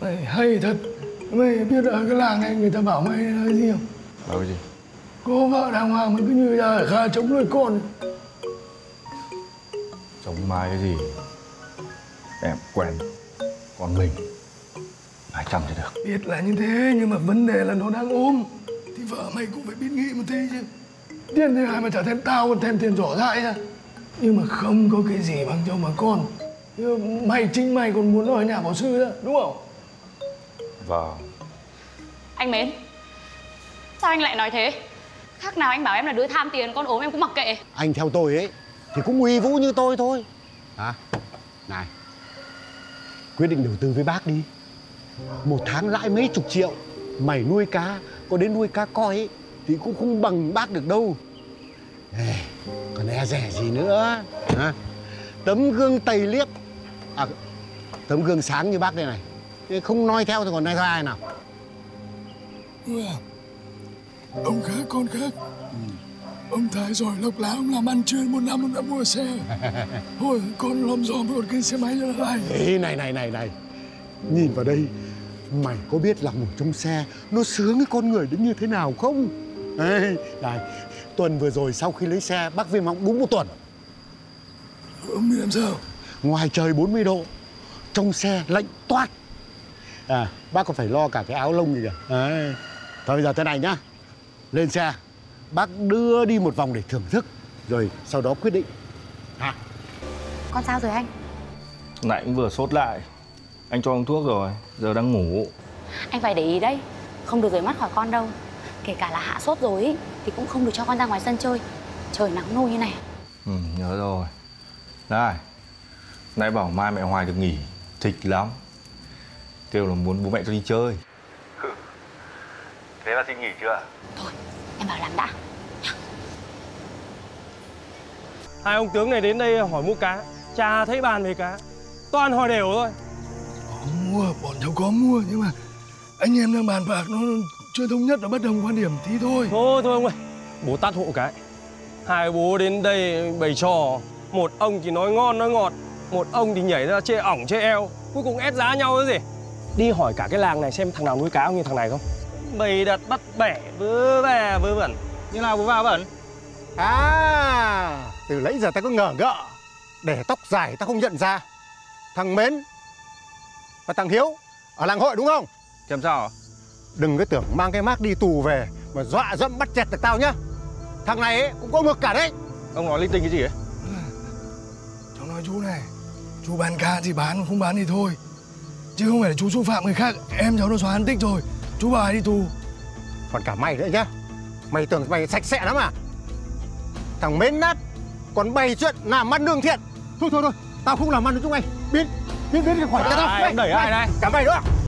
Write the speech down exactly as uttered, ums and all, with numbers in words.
Mày hay thật. Mày biết ở cái làng này người ta bảo mày nói gì không? Bảo cái gì? Cô vợ đàng hoàng mới cứ như ra ở Kha chống nuôi con. Chống mai cái gì? Em quen con mình phải chăm cho được. Biết là như thế nhưng mà vấn đề là nó đang ốm thì vợ mày cũng phải biết nghĩ một tí chứ. Tiền thế này mà trả thêm tao còn thêm tiền rổ dại ra. Nhưng mà không có cái gì bằng chồng mà con. Nhưng mày chính mày còn muốn ở nhà bảo sư đó, đúng không? Vâng. Anh mến, sao anh lại nói thế? Khác nào anh bảo em là đứa tham tiền, con ốm em cũng mặc kệ. Anh theo tôi ấy thì cũng uy vũ như tôi thôi. Hả? À, này, quyết định đầu tư với bác đi. Một tháng lãi mấy chục triệu, mày nuôi cá, có đến nuôi cá coi ấy thì cũng không bằng bác được đâu. Ê, còn e rẻ gì nữa. Hả? Tấm gương tầy liếc. À, tấm gương sáng như bác đây này. Không noi theo thì còn noi theo ai nào? Ui à, ông khác con khác. Ừ. Ông Thái giỏi lộc lá, ông làm ăn chuyên một năm ông đã mua xe. Thôi con lom dòm một cái xe máy cho nó này. Ê, này này này này, nhìn vào đây, mày có biết là ngồi trong xe nó sướng cái con người đến như thế nào không? Ê, này, tuần vừa rồi sau khi lấy xe bác viêm họng đúng một tuần. Ông bị làm sao? Ngoài trời bốn mươi độ, trong xe lạnh toát. À, bác còn phải lo cả cái áo lông gì kìa. Đấy. Thôi bây giờ thế này nhá, lên xe, bác đưa đi một vòng để thưởng thức, rồi sau đó quyết định. Hả? Con sao rồi anh? Nãy cũng vừa sốt lại, anh cho uống thuốc rồi, giờ đang ngủ. Anh phải để ý đấy, không được rời mắt khỏi con đâu. Kể cả là hạ sốt rồi ý, thì cũng không được cho con ra ngoài sân chơi, trời nắng nôi như này. Ừ, nhớ rồi. Này, nãy bảo mai mẹ Hoài được nghỉ, thích lắm. Kêu là muốn bố mẹ cho đi chơi. Ừ. Thế là xin nghỉ chưa? Thôi, em bảo làm đã. Hai ông tướng này đến đây hỏi mua cá, chả thấy bàn về cá, toàn hỏi đều thôi. Có mua, bọn cháu có mua nhưng mà anh em đang bàn bạc nó chưa thống nhất, nó bất đồng quan điểm tí thôi. Thôi thôi ông ơi, bố tát hộ cái. Hai bố đến đây bày trò, một ông thì nói ngon nói ngọt, một ông thì nhảy ra chê ỏng chê eo, cuối cùng ép giá nhau cái gì. Đi hỏi cả cái làng này xem thằng nào nuôi cá không như thằng này không? Bày đặt bắt bẻ vớ vả vớ vẩn. Như nào vớ vả vẩn? À, từ nãy giờ ta cứ ngờ ngợ, để tóc dài ta không nhận ra. Thằng Mến và thằng Hiếu ở làng hội đúng không? Làm sao? Đừng có tưởng mang cái mác đi tù về mà dọa dẫm bắt chẹt được tao nhá. Thằng này ấy, cũng có ngược cả đấy. Ông nói linh tinh cái gì ấy? Cháu nói chú này, chú bán cá thì bán, không bán thì thôi. Chứ không phải là chú xúc phạm người khác, em cháu nó xóa án tích rồi. Chú bà đi tù. Còn cả mày nữa nhá. Mày tưởng mày sạch sẽ lắm à? Thằng Mến nát còn bày chuyện làm ăn lương thiện. Thôi thôi thôi, tao không làm ăn được chúng mày. Biến, biến, biến khỏi cái tao. Đẩy ai đây? Cả mày nữa.